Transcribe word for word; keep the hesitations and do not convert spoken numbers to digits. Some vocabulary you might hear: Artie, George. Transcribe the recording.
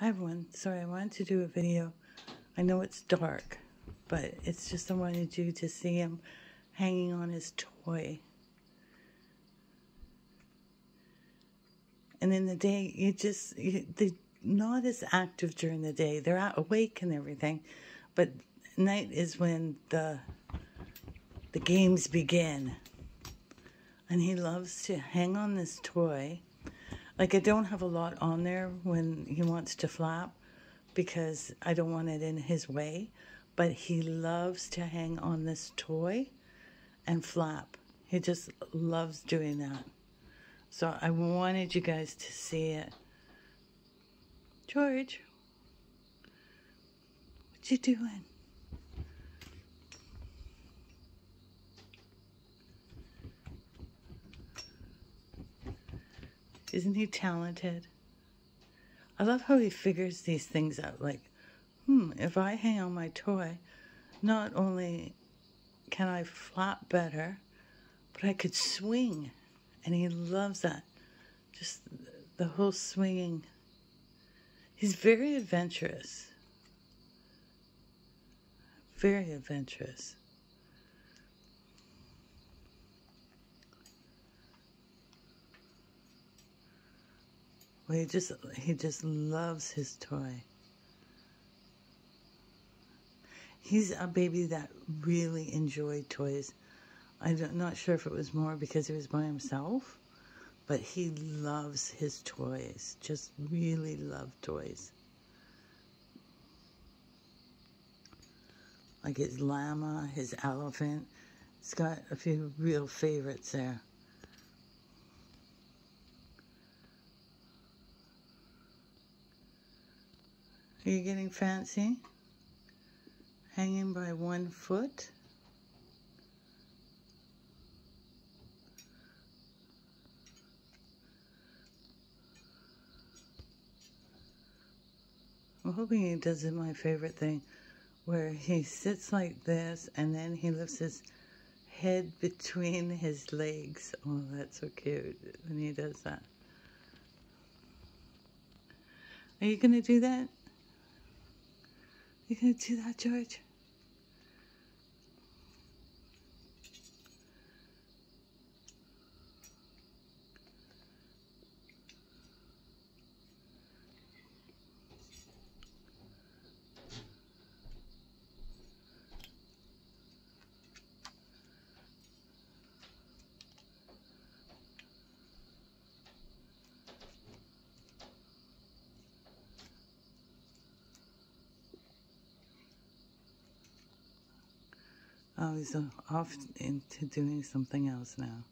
Hi everyone, sorry I wanted to do a video. I know it's dark, but it's just I wanted you to see him hanging on his toy. And in the day, you just, you, they're not as active during the day. They're out awake and everything, but night is when the, the games begin. And he loves to hang on this toy. Like, I don't have a lot on there when he wants to flap because I don't want it in his way. But he loves to hang on this toy and flap. He just loves doing that. So I wanted you guys to see it. George, what you doing? Isn't he talented? I love how he figures these things out. Like, hmm, if I hang on my toy, not only can I flap better, but I could swing. And he loves that. Just the whole swinging. He's very adventurous. Very adventurous. Well, he just, he just loves his toy. He's a baby that really enjoyed toys. I'm not sure if it was more because he was by himself, but he loves his toys. Just really loves toys. Like his llama, his elephant. He's got a few real favorites there. Are you getting fancy? Hanging by one foot? I'm hoping he does my favorite thing where he sits like this and then he lifts his head between his legs. Oh, that's so cute when he does that. Are you going to do that? You gonna do that, George? Oh, he's off into doing something else now.